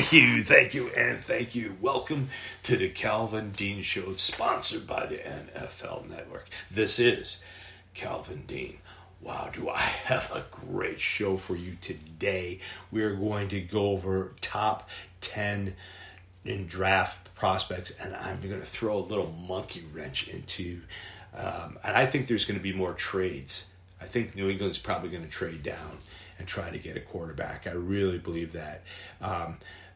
Thank you. Welcome to the Calvin Dean Show, sponsored by the NFL Network. This is Calvin Dean. Wow, do I have a great show for you today. We are going to go over top 10 in draft prospects, and I'm going to throw a little monkey wrench into, and I think there's going to be more trades. I think New England's probably going to trade down and try to get a quarterback. I really believe that.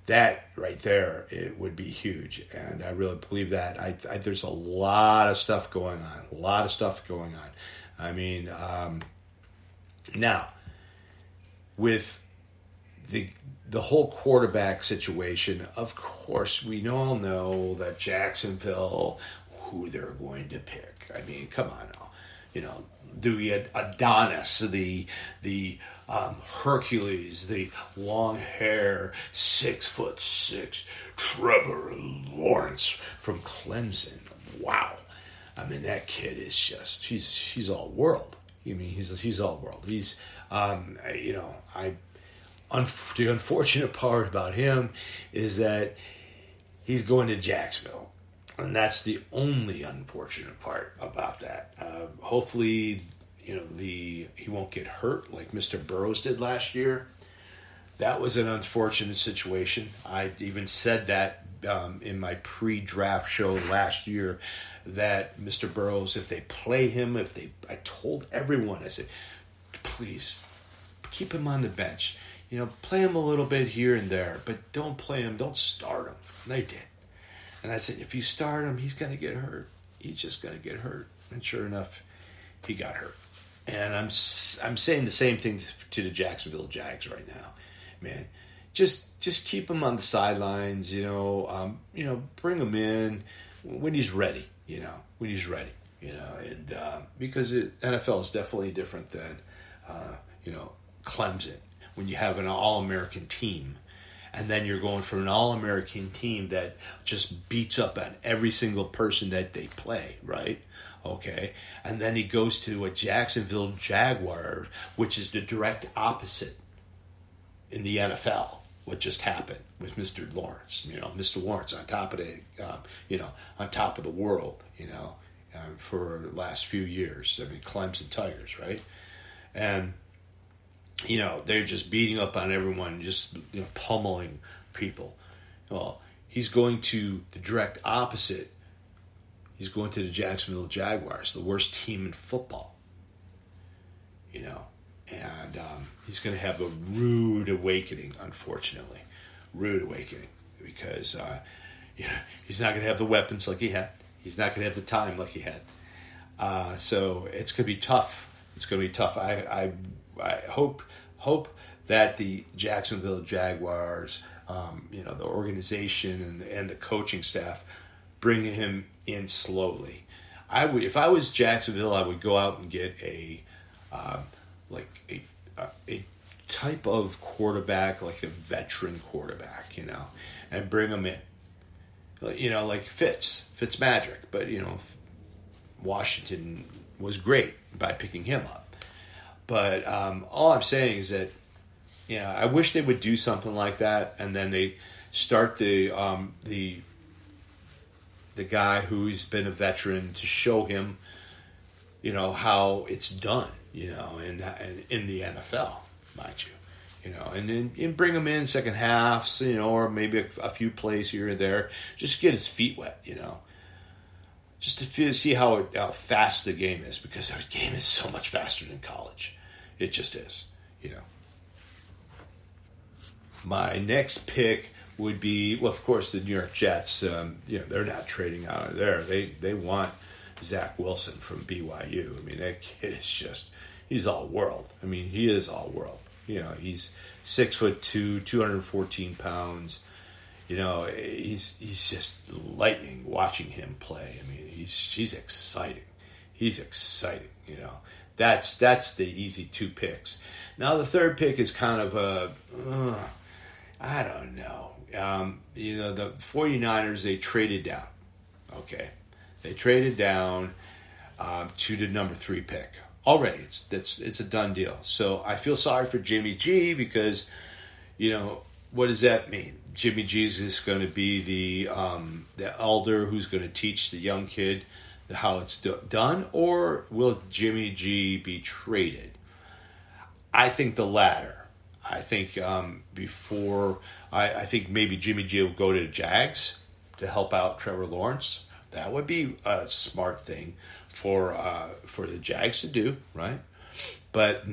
That right there, it would be huge, and I really believe that. There's a lot of stuff going on, I mean, now, with the whole quarterback situation, of course, we all know that Jacksonville, who they're going to pick. I mean, come on now. You know, the Adonis, the Hercules, the long hair, 6'6", Trevor Lawrence from Clemson. Wow, I mean that kid is just he's all world. I mean he's all world. He's you know the unfortunate part about him is that he's going to Jacksonville. And that's the only unfortunate part about that. Hopefully, you know, he won't get hurt like Mr. Burrows did last year. That was an unfortunate situation. I even said that in my pre-draft show last year that Mr. Burrows, if they play him, I told everyone, I said, please keep him on the bench. You know, play him a little bit here and there, but don't play him, don't start him. And they did. And I said, if you start him, he's going to get hurt. He's just going to get hurt. And sure enough, he got hurt. And I'm saying the same thing to the Jacksonville Jags right now, man. Just keep him on the sidelines, you know, bring him in when he's ready, And because NFL is definitely different than, you know, Clemson when you have an All-American team. And then you're going for an All-American team that just beats up on every single person that they play, right? Okay. And then he goes to a Jacksonville Jaguar, which is the direct opposite in the NFL, what just happened with Mr. Lawrence. You know, Mr. Lawrence on top of the, on top of the world, for the last few years. I mean, Clemson Tigers, right? And you know, they're just beating up on everyone, just pummeling people. Well, he's going to the direct opposite. He's going to the Jacksonville Jaguars, the worst team in football. You know, and he's going to have a rude awakening, unfortunately. Rude awakening because he's not going to have the weapons like he had. He's not going to have the time like he had. So it's going to be tough. I hope that the Jacksonville Jaguars, the organization and the coaching staff, bring him in slowly. I would, if I was Jacksonville, I would go out and get a type of quarterback, like a veteran quarterback, and bring him in, like Fitzmagic. But Washington was great by picking him up. But all I'm saying is that, I wish they would do something like that, and then they start the guy who's been a veteran to show him, how it's done, and in the NFL, mind you, and then bring him in second halves, or maybe a few plays here and there, just get his feet wet, just to see how fast the game is, because our game is so much faster than college. It just is, My next pick would be, well, of course, the New York Jets. They're not trading out of there. They want Zach Wilson from BYU. I mean, that kid is just, he's all world. I mean, he is all world. He's 6'2", 214 pounds. He's just lightning watching him play. I mean, he's exciting. He's exciting, That's the easy two picks. Now the third pick is kind of I don't know. The 49ers, they traded down. Okay. They traded down to the number 3 pick. Already, it's a done deal. So I feel sorry for Jimmy G because What does that mean? Jimmy G is going to be the elder who's going to teach the young kid how it's done, or will Jimmy G be traded? I think the latter. I think I think maybe Jimmy G will go to the Jags to help out Trevor Lawrence. That would be a smart thing for the Jags to do, right? But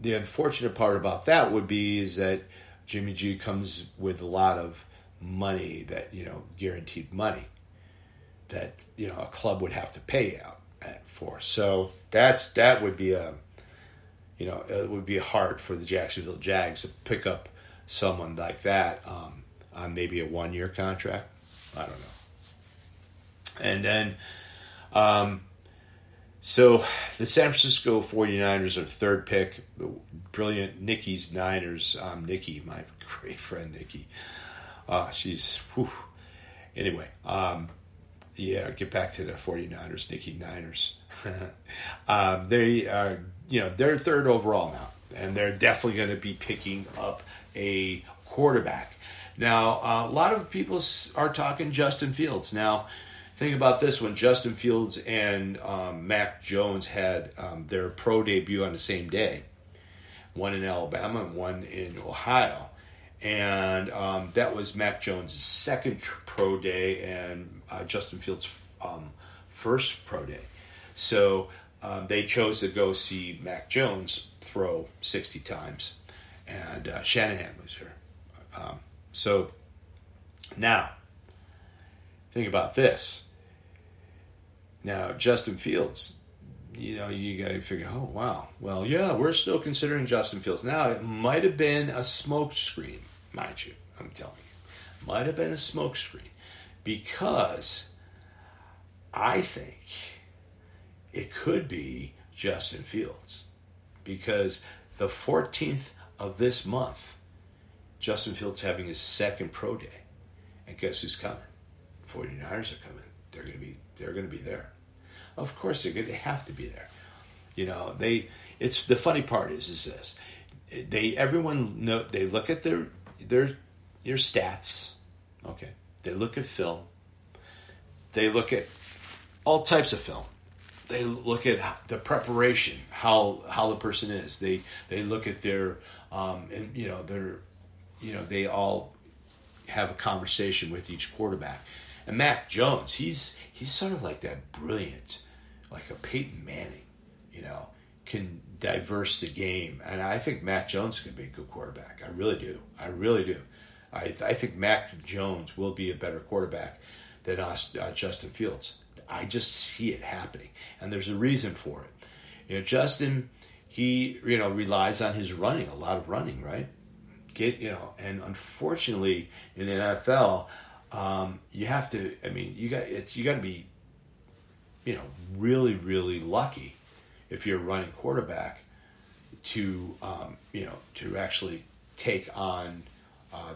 the unfortunate part about that would be is that Jimmy G comes with a lot of money that, you know, guaranteed money that, you know, a club would have to pay out for. So that would be a, you know, it would be hard for the Jacksonville Jags to pick up someone like that on maybe a 1-year contract. I don't know. And then, so the San Francisco 49ers are the third pick. Brilliant Nikki's Niners. Nikki, my great friend Nikki. She's, whew. Anyway, yeah, get back to the 49ers, Nikki Niners. They are, you know, they're third overall now. And they're definitely going to be picking up a quarterback. Now, a lot of people are talking Justin Fields. Now, think about this one. Justin Fields and Mac Jones had their pro debut on the same day. One in Alabama and one in Ohio. And that was Mac Jones' second pro day and Justin Fields' first pro day. So they chose to go see Mac Jones throw 60 times. And Shanahan was here. So now, think about this. Now, Justin Fields, you know, you got to figure, oh, wow. Well, yeah, we're still considering Justin Fields. Now, it might have been a smoke screen, mind you, I'm telling you. Might have been a smoke screen because I think it could be Justin Fields because the 14th of this month, Justin Fields having his second pro day. And guess who's coming? 49ers are coming. They're going to be there. Of course they have to be there. You know, it's the funny part is this. They look at their stats. Okay. They look at film. They look at all types of film. They look at the preparation, how the person is. They look at their and they all have a conversation with each quarterback. And Mac Jones, he's sort of like that brilliant, like a Peyton Manning, you know, can diverse the game. And I think Mac Jones is going to be a good quarterback. I really do. I think Mac Jones will be a better quarterback than Justin Fields. I just see it happening. And there's a reason for it. You know, Justin, he relies on his running, a lot of running, right? And unfortunately in the NFL, you got to be really, really lucky if you're a running quarterback to actually take on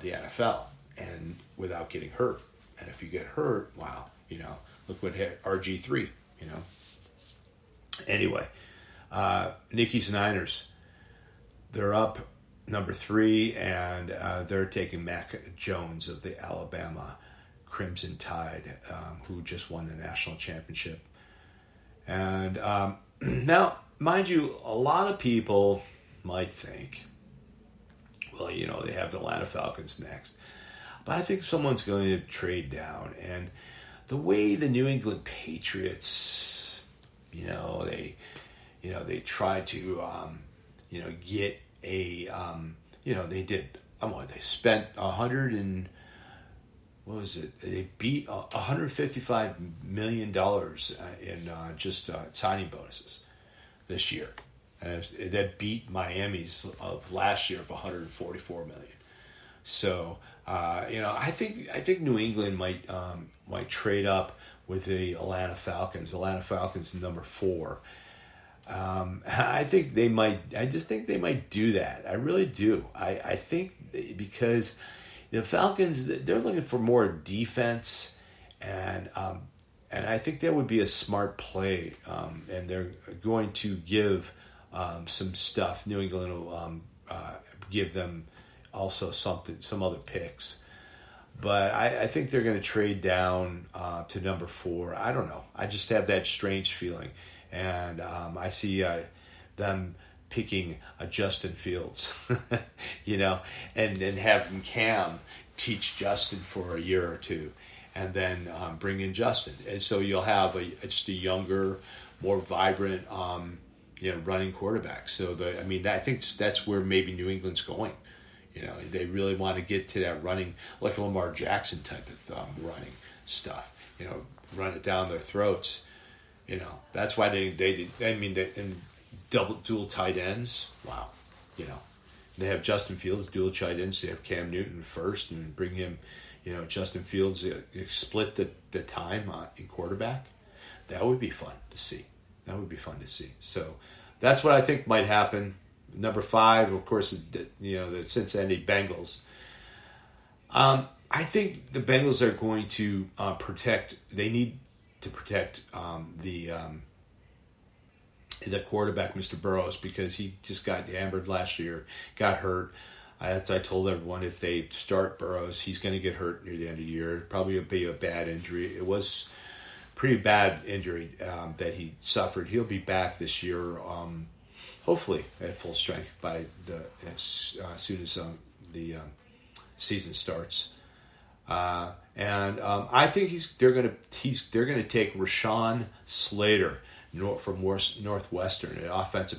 the NFL and without getting hurt. And if you get hurt, wow, you know, look what hit RG3, you know. Anyway, Nikki's Niners, they're up number 3, and they're taking Mac Jones of the Alabama Crimson Tide, who just won the national championship. And now, mind you, a lot of people might think, well, you know, they have the Atlanta Falcons next. But I think someone's going to trade down. And the way the New England Patriots, they tried to, get a, they did, they spent they beat $155 million in signing bonuses this year. And that beat Miami's of last year of $144 million. So, I think New England might trade up with the Atlanta Falcons. Atlanta Falcons number 4. I just think they might do that. I really do. I think because the Falcons, they're looking for more defense, and I think that would be a smart play. And they're going to give some stuff. New England will give them also some other picks. But I think they're going to trade down to number 4. I don't know. I just have that strange feeling. And I see them picking a Justin Fields, you know, and having Cam teach Justin for a year or two, and then bring in Justin. And so you'll have just a younger, more vibrant, you know, running quarterback. So, I think that's where maybe New England's going. You know, they really want to get to that running, like Lamar Jackson type of running stuff. You know, run it down their throats. You know, that's why dual tight ends. Wow, you know, they have Justin Fields, dual tight ends. They have Cam Newton first, and bring him. You know, Justin Fields split the time in quarterback. That would be fun to see. So that's what I think might happen. Number 5, of course, you know, the Cincinnati Bengals. I think the Bengals are going to protect. They need to protect the quarterback, Mr. Burrows, because he just got hammered last year, got hurt. As I told everyone, if they start Burrows, he's going to get hurt near the end of the year. Probably will be a bad injury. It was pretty bad injury that he suffered. He'll be back this year, hopefully at full strength by as soon as the season starts. And I think they're going to take Rashawn Slater from Northwestern,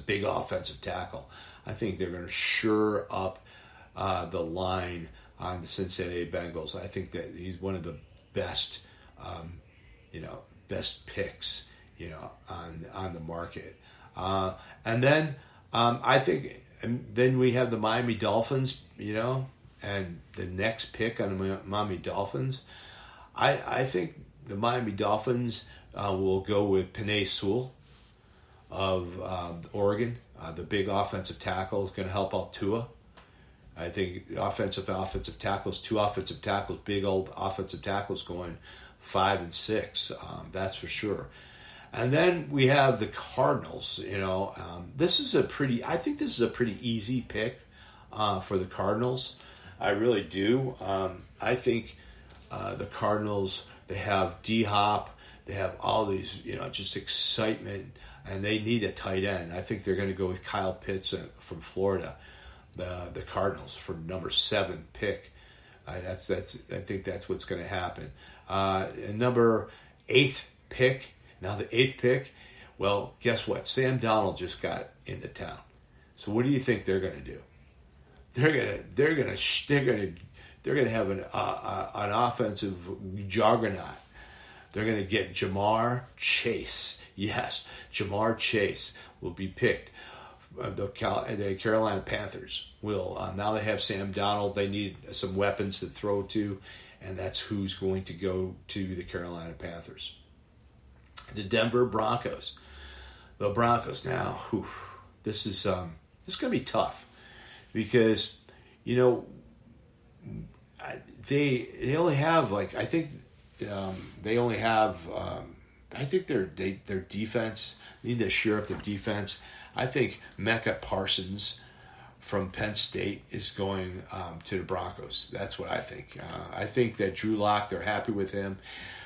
big offensive tackle. I think they're going to shore up the line on the Cincinnati Bengals. I think that he's one of the best, best picks, you know, on the market. And then we have the Miami Dolphins, you know, and the next pick on the Miami Dolphins. I think the Miami Dolphins will go with Penei Sewell of Oregon. The big offensive tackle is going to help out Tua. I think offensive tackles, 2 offensive tackles, big old offensive tackles going 5 and 6. That's for sure. And then we have the Cardinals. You know, I think this is a pretty easy pick for the Cardinals. I really do. I think the Cardinals, they have D-Hop. They have all these, you know, just excitement. And they need a tight end. I think they're going to go with Kyle Pitts from Florida, the Cardinals, for number 7 pick. I think that's what's going to happen. Number 8 pick. Now the 8th pick. Well, guess what? Sam Darnold just got into town. So what do you think they're going to do? They're going to have an offensive juggernaut. They're going to get Jamar Chase. Yes, Jamar Chase will be picked. The Carolina Panthers will. Now they have Sam Darnold. They need some weapons to throw to, and that's who's going to go to the Carolina Panthers. The Denver Broncos. The Broncos. Now, this is going to be tough because, you know, they only have, like, I think they only have I think their defense, they need to shore up their defense. I think Mecca Parsons from Penn State is going to the Broncos. That's what I think. I think that Drew Lock, they're happy with him.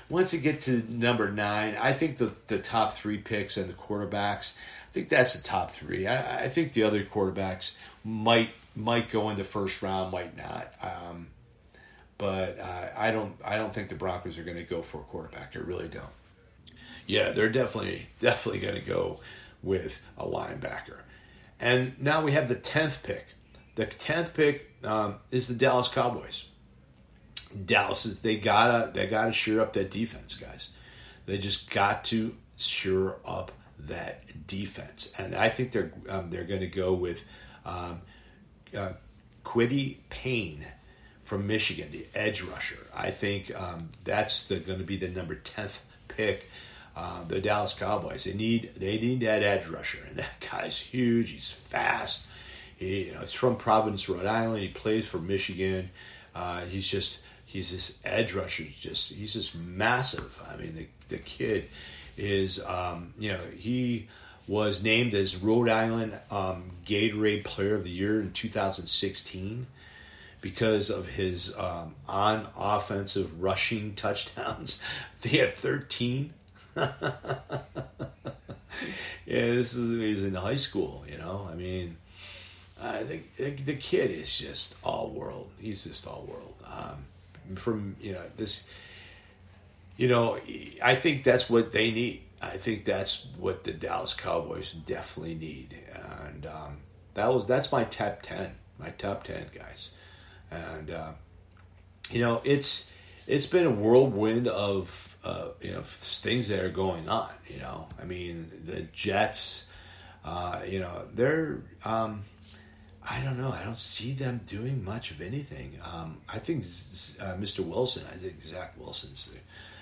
Once it gets to number 9, I think the top 3 picks and the quarterbacks, I think that's the top 3. I think the other quarterbacks might go in the first round, might not. But I don't think the Broncos are going to go for a quarterback. I really don't. Yeah, they're definitely going to go with a linebacker. And now we have the 10th pick. The 10th pick is the Dallas Cowboys. Dallas, they gotta shore up that defense, guys. They just got to shore up that defense. And I think they're going to go with Kwity Pain from Michigan, the edge rusher. I think that's going to be the number 10th pick. The Dallas Cowboys, they need that edge rusher, and that guy's huge. He's fast. He's from Providence, Rhode Island. He plays for Michigan. He's this edge rusher. He's just massive. I mean, the kid is he was named as Rhode Island Gatorade Player of the Year in 2016. because of his on-offensive rushing touchdowns. They had 13. Yeah, this is when he's in high school, you know. I mean, the kid is just all world. He's just all world. From, you know, this, you know, I think that's what they need. I think that's what the Dallas Cowboys definitely need. And that's my top 10, guys. And, you know, it's been a whirlwind of, you know, things that are going on, you know. I mean, the Jets, you know, they're, I don't know. I don't see them doing much of anything. I think Zach Wilson's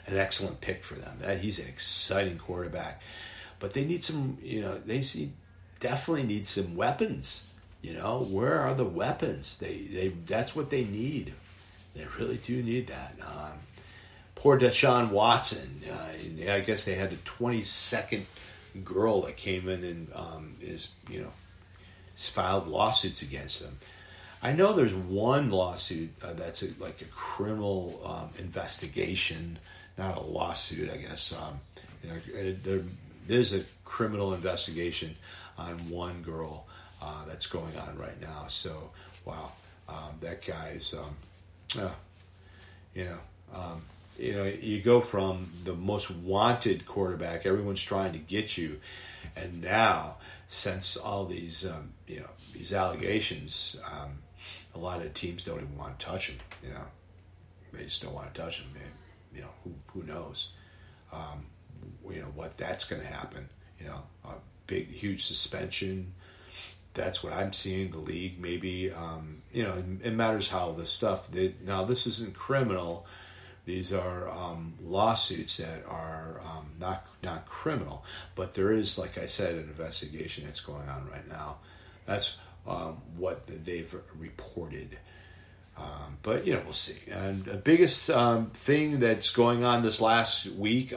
an excellent pick for them. He's an exciting quarterback. But they need some, you know, definitely need some weapons, you know. Where are the weapons? That's what they need. They really do need that. Poor Deshaun Watson. I guess they had the 22nd girl that came in and filed lawsuits against him. I know there's one lawsuit that's like a criminal investigation, not a lawsuit, I guess. There's a criminal investigation on one girl that's going on right now. So, wow, that guy's, you know, you go from the most wanted quarterback, everyone's trying to get you, and now since all these these allegations, a lot of teams don't even want to touch him. You know, they just don't want to touch him. You know, who knows? You know what that's going to happen. You know, a big huge suspension. That's what I'm seeing. The league maybe. You know, it matters how the stuff. Now this isn't criminal. These are lawsuits that are not criminal, but there is, like I said, an investigation that's going on right now. That's what they've reported. But, you know, we'll see. And the biggest thing that's going on this last week,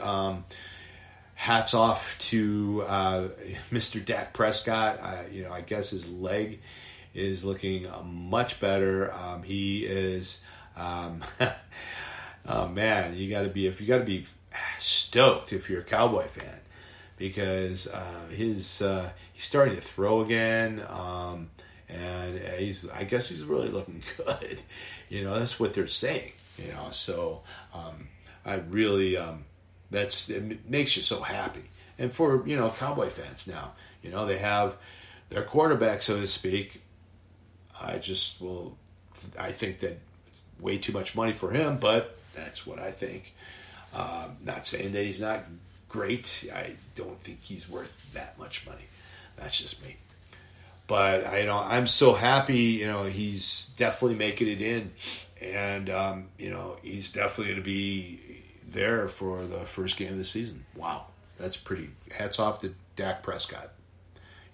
hats off to Mr. Dak Prescott. You know, I guess his leg is looking much better. He is... Oh man, you got to be stoked if you're a Cowboy fan, because he's starting to throw again, and he's really looking good. You know, that's what they're saying. You know, so I really it makes you so happy. And for, you know, Cowboy fans now, you know, they have their quarterback, so to speak. I think that way too much money for him, but. That's what I think. Not saying that he's not great. I don't think he's worth that much money. That's just me. But I'm so happy. You know, he's definitely making it in, and you know, he's definitely going to be there for the first game of the season. Wow, that's pretty. Hats off to Dak Prescott,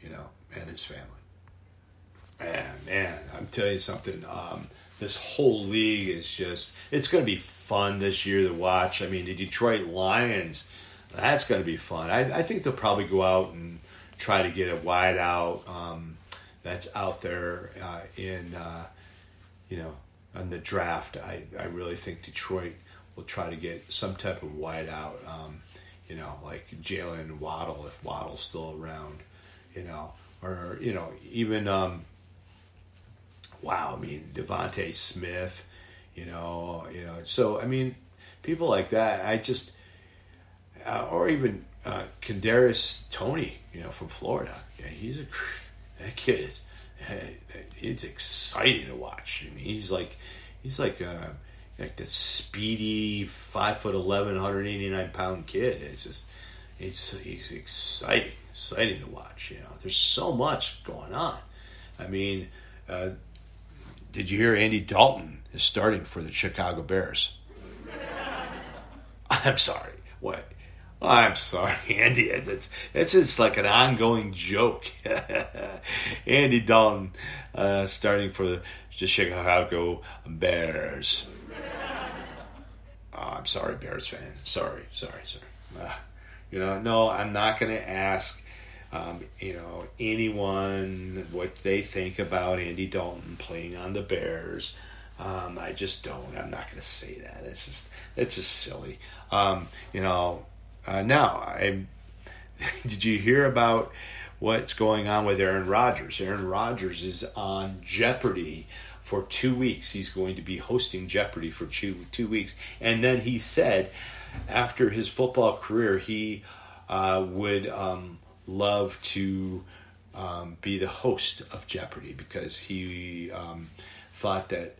you know, and his family. And man, I'm telling you something. This whole league is just—it's going to be fun this year to watch. I mean, the Detroit Lions—that's going to be fun. I think they'll probably go out and try to get a wideout that's out there in the draft. I really think Detroit will try to get some type of wideout, like Jalen Waddle, if Waddle's still around, you know, or you know, even. Wow, I mean, Devontae Smith, you know. So, I mean, people like that, or even Kadarius Toney, you know, from Florida. Yeah, that kid is, it's exciting to watch. I mean, he's like the speedy 5'11", 189-pound kid. It's just, he's exciting to watch, you know. There's so much going on. I mean, did you hear Andy Dalton is starting for the Chicago Bears? I'm sorry. What? Oh, I'm sorry, Andy. It's just like an ongoing joke. Andy Dalton starting for the Chicago Bears. Oh, I'm sorry, Bears fan. Sorry. No, I'm not going to ask. Anyone, what they think about Andy Dalton playing on the Bears. I just don't. I'm not going to say that. It's just silly. Did you hear about what's going on with Aaron Rodgers? Aaron Rodgers is on Jeopardy for 2 weeks. He's going to be hosting Jeopardy for two weeks. And then he said after his football career, he would love to be the host of Jeopardy, because he thought that,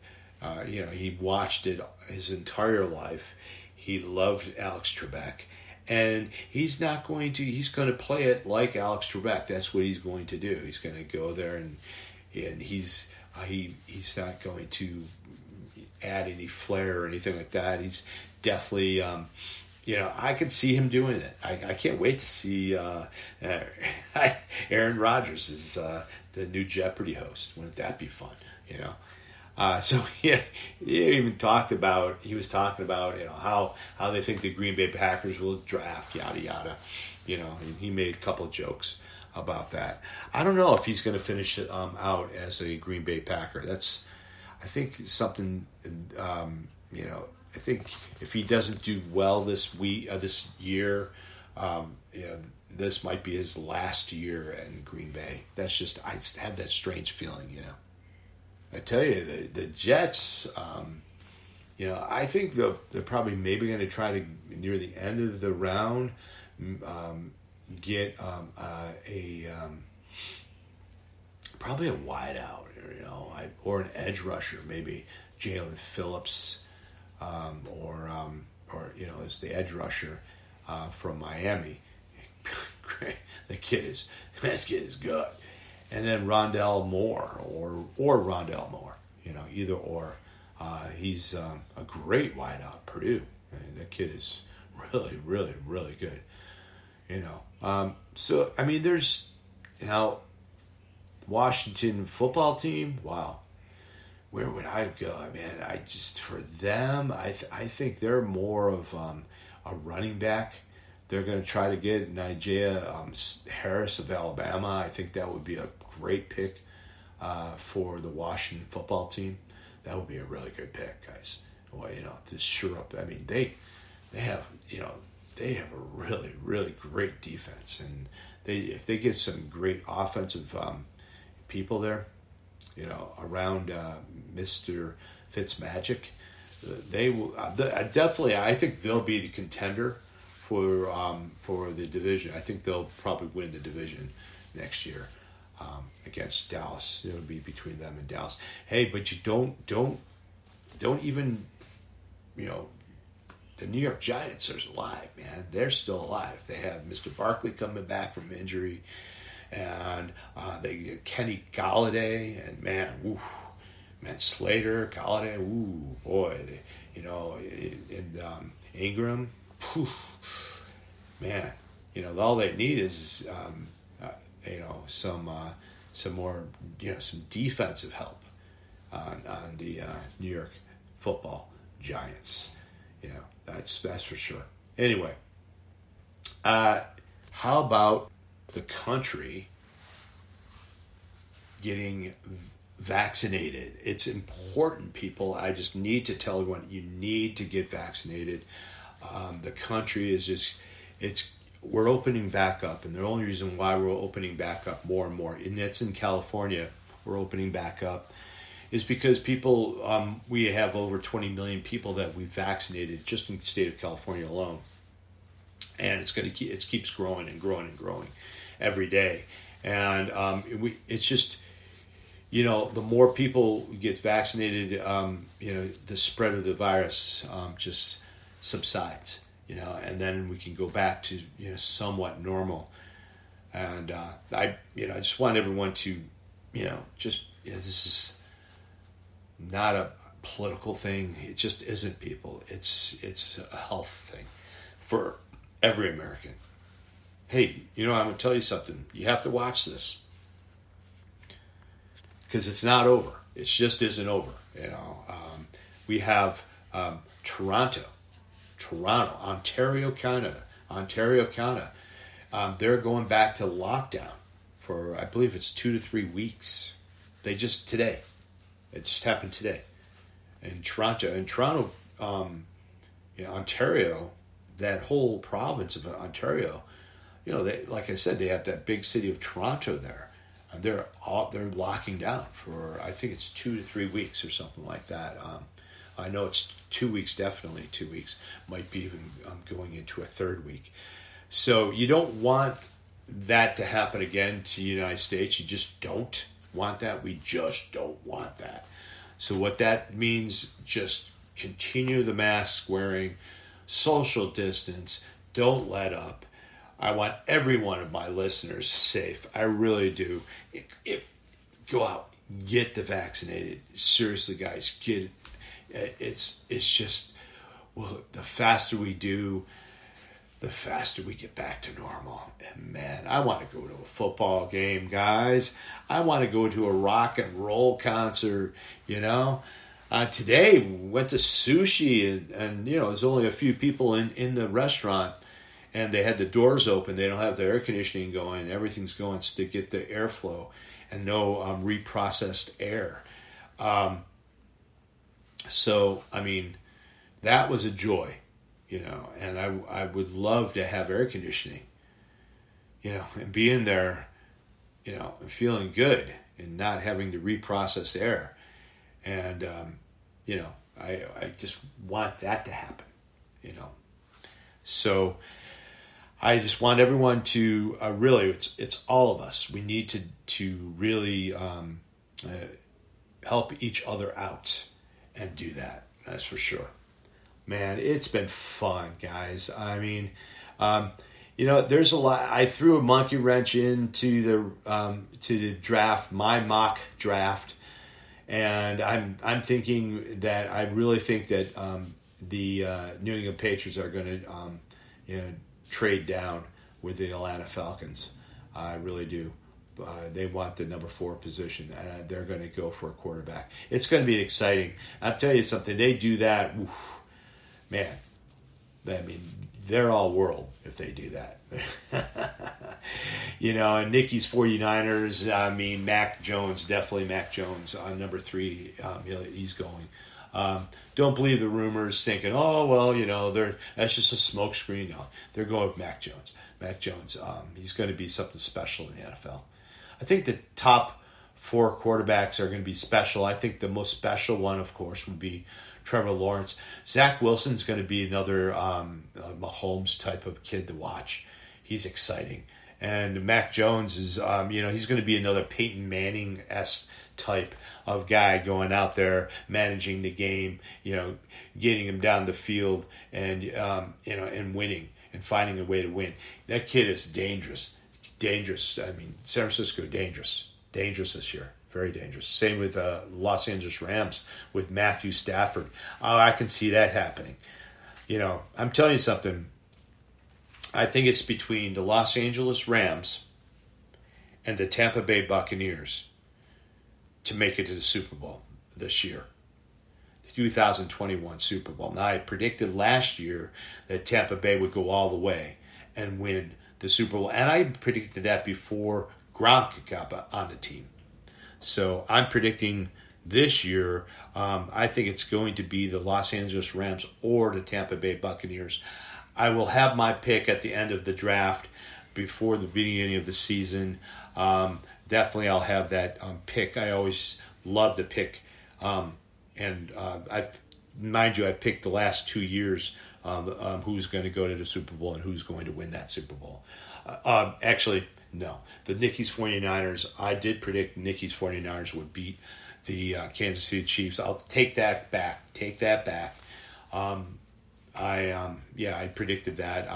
he watched it his entire life. He loved Alex Trebek. And he's going to play it like Alex Trebek. That's what he's going to do. He's going to go there and he's not going to add any flair or anything like that. He's definitely, I could see him doing it. I can't wait to see Aaron Rodgers is the new Jeopardy host. Wouldn't that be fun, He was talking about how they think the Green Bay Packers will draft, yada yada, and he made a couple of jokes about that. I don't know if he's going to finish out as a Green Bay Packer. I think if he doesn't do well this year, this might be his last year in Green Bay. I have that strange feeling, I tell you, the Jets, I think they're probably maybe going to try to, near the end of the round, get probably a wideout, or an edge rusher, maybe Jalen Phillips, as the edge rusher from Miami. This kid is good. And then Rondell Moore or Rondell Moore, either or. He's a great wideout, Purdue. I mean, that kid is really, really, really good. There's Washington football team. Wow, where would I go? I mean, for them, I think they're more of a running back. They're going to try to get Najee Harris of Alabama. I think that would be a great pick for the Washington football team. That would be a really good pick, guys. Well, this sure up. I mean, they have a really, really great defense, and if they get some great offensive people there, around Mr. Fitzmagic, they will definitely. I think they'll be the contender for the division. I think they'll probably win the division next year against Dallas. It'll be between them and Dallas. Hey, but you don't even, the New York Giants are alive, man. They're still alive. They have Mr. Barkley coming back from injury, and they get Kenny Galladay, and Slater, Galladay, and Ingram. Whew. Man, all they need is, some more, some defensive help on the New York Football Giants. That's for sure. Anyway, how about the country getting vaccinated? It's important, people. I just need to tell everyone, you need to get vaccinated. The country is we're opening back up, and the only reason why we're opening back up more and more, and that's in California, we're opening back up, is because people, we have over 20 million people that we've vaccinated just in the state of California alone, and it keeps growing and growing and growing every day, and it's just, the more people get vaccinated, the spread of the virus just subsides, and then we can go back to somewhat normal. And I just want everyone to, this is not a political thing. It just isn't, people. It's a health thing for every American. Hey, I'm gonna tell you something. You have to watch this, because it's not over. It just isn't over. We have Toronto, Ontario, Canada. They're going back to lockdown for, I believe it's 2 to 3 weeks. It just happened today. in Toronto. In Toronto, Ontario, that whole province of Ontario, they, like I said, they have that big city of Toronto there, and they're locking down for, I think it's 2 to 3 weeks or something like that. I know it's 2 weeks, definitely 2 weeks, might be even going into a third week. So you don't want that to happen again to the United States. You just don't want that. We just don't want that. So what that means, just continue the mask wearing, social distance, don't let up. I want every one of my listeners safe. I really do. If go out, get the vaccinated. Seriously, guys, get it. It's just, well, the faster we do, the faster we get back to normal. And man, I want to go to a football game, guys. I want to go to a rock and roll concert, Today, we went to sushi and there's only a few people in the restaurant, and they had the doors open. They don't have the air conditioning going. Everything's going to get the airflow and no reprocessed air. So, I mean, that was a joy, and I would love to have air conditioning, and be in there, and feeling good and not having to reprocess air. And, I just want that to happen, So I just want everyone to really, it's all of us. We need to really help each other out. And do that. That's for sure. Man, it's been fun, guys. I mean, there's a lot. I threw a monkey wrench into the draft, my mock draft, and I'm thinking that I really think that the New England Patriots are going to trade down with the Atlanta Falcons. I really do. They want the number 4 position, and they're going to go for a quarterback. It's going to be exciting. I'll tell you something. They do that, oof, man. I mean, they're all world if they do that. And Nikki's 49ers, I mean, Mac Jones, definitely Mac Jones on number 3. He's going. Don't believe the rumors thinking, that's just a smokescreen. No, they're going with Mac Jones. Mac Jones, he's going to be something special in the NFL. I think the top 4 quarterbacks are going to be special. I think the most special one, of course, would be Trevor Lawrence. Zach Wilson's going to be another Mahomes type of kid to watch. He's exciting. And Mac Jones is, he's going to be another Peyton Manning-esque type of guy going out there, managing the game, getting him down the field and, and winning and finding a way to win. That kid is dangerous. Dangerous. I mean, San Francisco, dangerous. Dangerous this year. Very dangerous. Same with Los Angeles Rams with Matthew Stafford. Oh, I can see that happening. I'm telling you something. I think it's between the Los Angeles Rams and the Tampa Bay Buccaneers to make it to the Super Bowl this year. 2021 Super Bowl. Now, I predicted last year that Tampa Bay would go all the way and win the Super Bowl. And I predicted that before Gronk got on the team. So I'm predicting this year, I think it's going to be the Los Angeles Rams or the Tampa Bay Buccaneers. I will have my pick at the end of the draft before the beginning of the season. Definitely I'll have that pick. I always love to pick And I picked the last 2 years who's going to go to the Super Bowl and who's going to win that Super Bowl. The Nikki's 49ers, I did predict Nikki's 49ers would beat the Kansas City Chiefs. I'll take that back. I predicted that.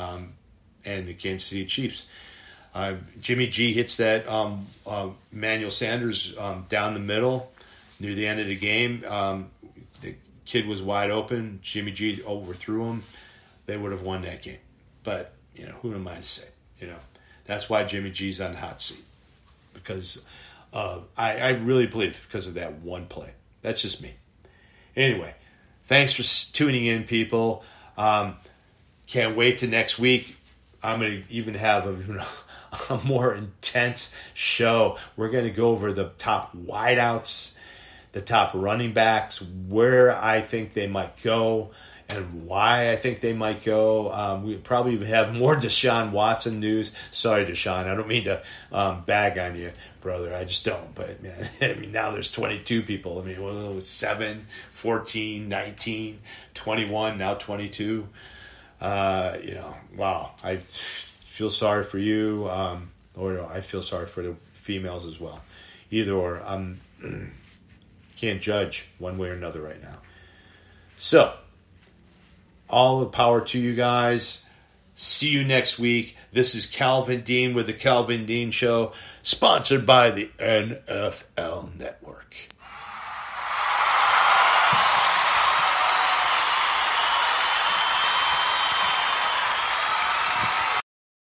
And the Kansas City Chiefs. Jimmy G hits that Manuel Sanders down the middle. Near the end of the game, the kid was wide open. Jimmy G overthrew him. They would have won that game. But, who am I to say? That's why Jimmy G's on the hot seat. Because I really believe because of that one play. That's just me. Anyway, thanks for tuning in, people. Can't wait to next week. I'm going to even have a more intense show. We're going to go over the top wideouts. the top running backs, where I think they might go, and why I think they might go. We probably have more Deshaun Watson news. Sorry, Deshaun, I don't mean to bag on you, brother. I just don't. But, man, I mean, now there's 22 people. I mean, well, 7, 14, 19, 21, now 22. You know, wow. I feel sorry for you. Or I feel sorry for the females as well. Either or, I can't judge one way or another right now. So, all the power to you guys. See you next week. This is Calvin Dean with The Calvin Dean Show, sponsored by the NFL Network.